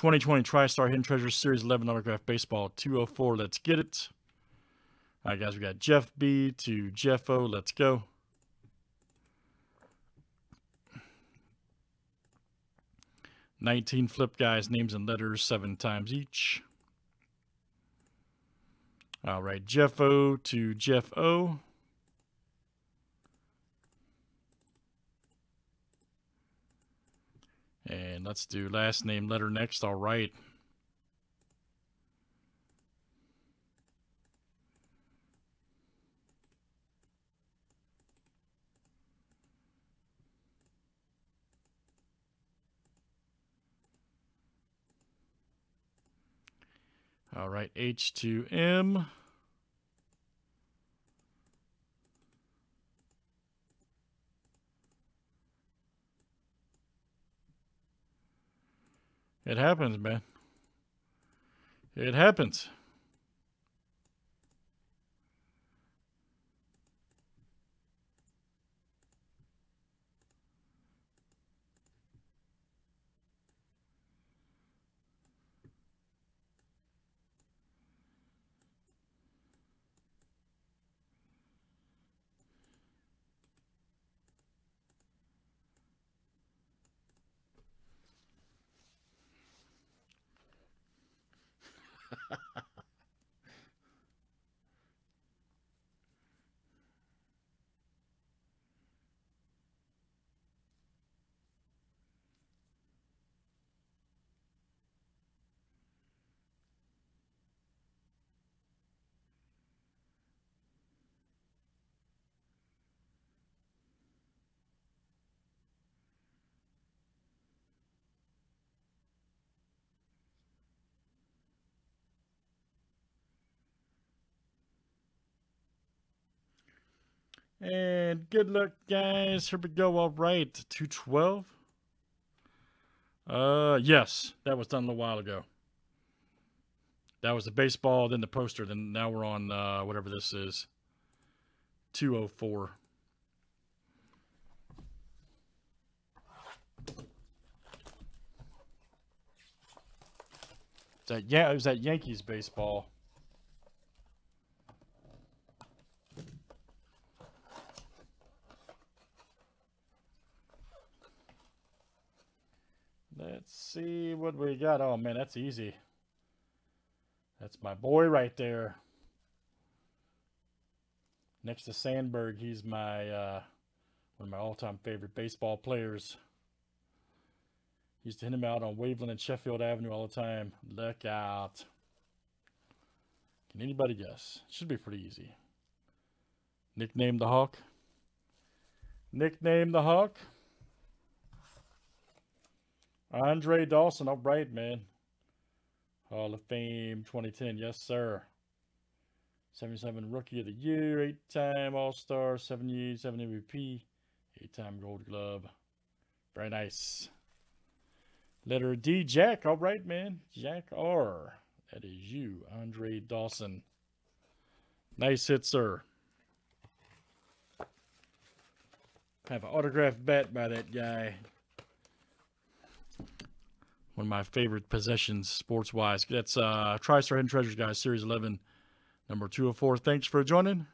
2020 TriStar Hidden Treasures Series 11 Autograph Baseball 204. Let's get it. All right, guys, we got Jeff B to Jeff O. Let's go. Flip guys, names and letters 7 times each. All right, Jeff O to Jeff O. And let's do last name letter next. All right. All right, H to M. It happens, man. It happens. And good luck, guys. Here we go. All right, 212. Yes, that was done a little while ago. That was the baseball, then the poster, then now we're on whatever this is. 204. That, yeah, it was that Yankees baseball. Let's see what we got. Oh, man, that's easy. That's my boy right there. Next to Sandberg, he's my one of my all-time favorite baseball players. Used to hit him out on Waveland and Sheffield Avenue all the time. Look out. Can anybody guess? Should be pretty easy. Nickname the Hawk. Nickname the Hawk. Andre Dawson, all right, man. Hall of Fame 2010, yes, sir. 77 Rookie of the Year, 8-time All-Star, 7 MVP, 8-time Gold Glove. Very nice. Letter D, Jack, all right, man. Jack R, that is you, Andre Dawson. Nice hit, sir. Have an autographed bat by that guy. One of my favorite possessions, sports-wise. That's TriStar Hidden Treasures, guys, Series 11, number 204. Thanks for joining.